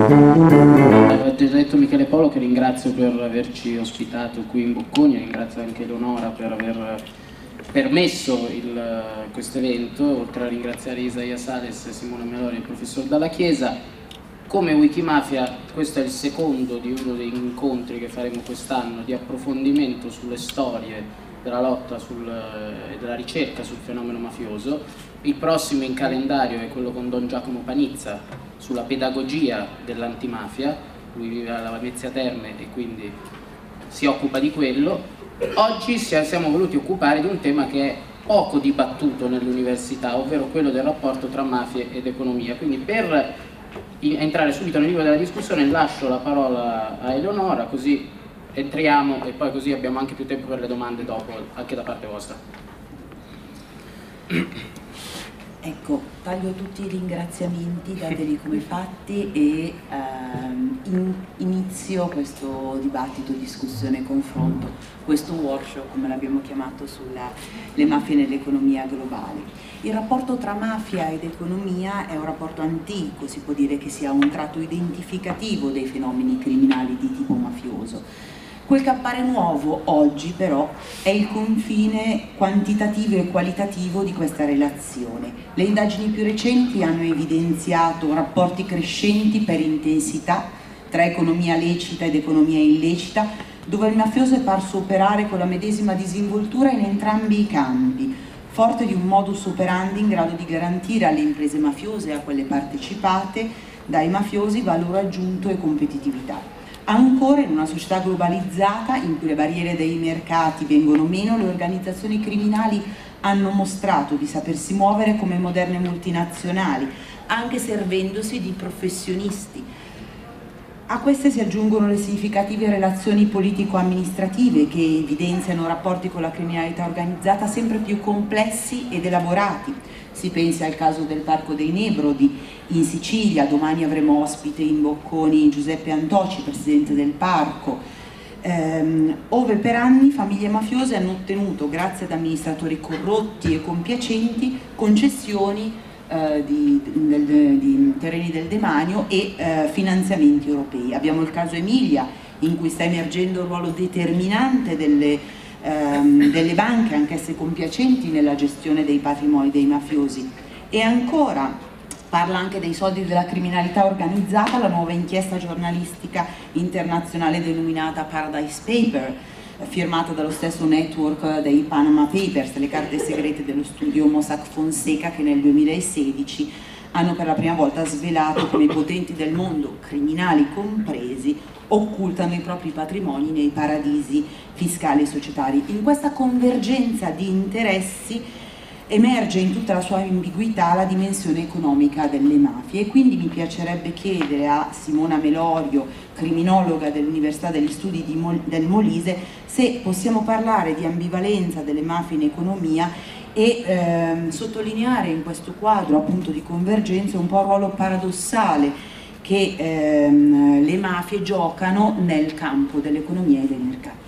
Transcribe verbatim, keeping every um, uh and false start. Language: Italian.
Ho detto Michele Polo, che ringrazio per averci ospitato qui in Bocconi, ringrazio anche Eleonora per aver permesso questo evento, oltre a ringraziare Isaia Sales, Simone Melori e il professor Dalla Chiesa. Come Wikimafia, questo è il secondo di uno degli incontri che faremo quest'anno di approfondimento sulle storie della lotta sul, e della ricerca sul fenomeno mafioso. Il prossimo in calendario è quello con Don Giacomo Panizza sulla pedagogia dell'antimafia, lui vive alla Lamezia Terme e quindi si occupa di quello. Oggi siamo voluti occupare di un tema che è poco dibattuto nell'università, ovvero quello del rapporto tra mafie ed economia. Quindi per entrare subito nel vivo della discussione lascio la parola a Eleonora, così entriamo e poi così abbiamo anche più tempo per le domande dopo, anche da parte vostra. Ecco, taglio tutti i ringraziamenti, dateli come fatti e ehm, in, inizio questo dibattito, discussione, confronto, questo workshop, come l'abbiamo chiamato, sulle mafie nell'economia globale. Il rapporto tra mafia ed economia è un rapporto antico, si può dire che sia un tratto identificativo dei fenomeni criminali di tipo mafioso. Quel che appare nuovo oggi però è il confine quantitativo e qualitativo di questa relazione. Le indagini più recenti hanno evidenziato rapporti crescenti per intensità tra economia lecita ed economia illecita, dove il mafioso è parso operare con la medesima disinvoltura in entrambi i campi, forte di un modus operandi in grado di garantire alle imprese mafiose e a quelle partecipate dai mafiosi valore aggiunto e competitività. Ancora in una società globalizzata in cui le barriere dei mercati vengono meno, le organizzazioni criminali hanno mostrato di sapersi muovere come moderne multinazionali, anche servendosi di professionisti. A queste si aggiungono le significative relazioni politico-amministrative che evidenziano rapporti con la criminalità organizzata sempre più complessi ed elaborati. Si pensi al caso del Parco dei Nebrodi in Sicilia, domani avremo ospite in Bocconi Giuseppe Antoci, presidente del parco, ehm, ove per anni famiglie mafiose hanno ottenuto, grazie ad amministratori corrotti e compiacenti, concessioni eh, di, del, di terreni del demanio e eh, finanziamenti europei. Abbiamo il caso Emilia, in cui sta emergendo il ruolo determinante delle Ehm, delle banche, anch'esse compiacenti, nella gestione dei patrimoni dei mafiosi. E ancora parla anche dei soldi della criminalità organizzata la nuova inchiesta giornalistica internazionale denominata Paradise Paper, firmata dallo stesso network dei Panama Papers, le carte segrete dello studio Mossack Fonseca, che nel duemilasedici hanno per la prima volta svelato come i potenti del mondo, criminali compresi, occultano i propri patrimoni nei paradisi fiscali e societari. In questa convergenza di interessi emerge in tutta la sua ambiguità la dimensione economica delle mafie, e quindi mi piacerebbe chiedere a Simona Melorio, criminologa dell'Università degli Studi di Mol- del Molise, se possiamo parlare di ambivalenza delle mafie in economia e ehm, sottolineare in questo quadro appunto di convergenza un po' il ruolo paradossale che ehm, le mafie giocano nel campo dell'economia e dei mercati.